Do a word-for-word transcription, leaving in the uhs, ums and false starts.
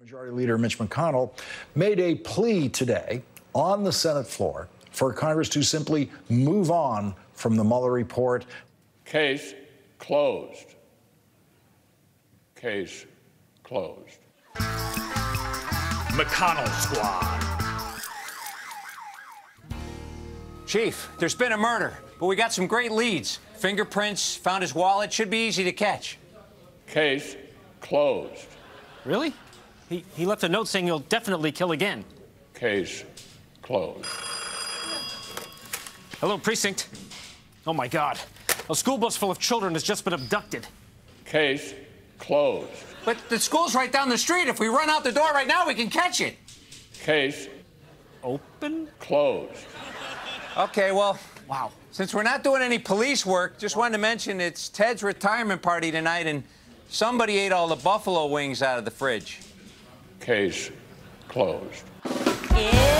Majority Leader Mitch McConnell made a plea today on the Senate floor for Congress to simply move on from the Mueller report. Case closed. Case closed. McConnell Squad. Chief, there's been a murder, but we got some great leads. Fingerprints, found his wallet, should be easy to catch. Case closed. Really? He, he left a note saying he'll definitely kill again. Case closed. Hello, precinct. Oh, my God. A school bus full of children has just been abducted. Case closed. But the school's right down the street. If we run out the door right now, we can catch it. Case open? Closed. Okay, well, wow. Since we're not doing any police work, just wanted to mention it's Ted's retirement party tonight, and somebody ate all the buffalo wings out of the fridge. Case closed. Yeah.